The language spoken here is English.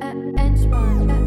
Entspannt.